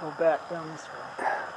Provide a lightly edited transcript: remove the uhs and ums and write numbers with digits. Go back down this way.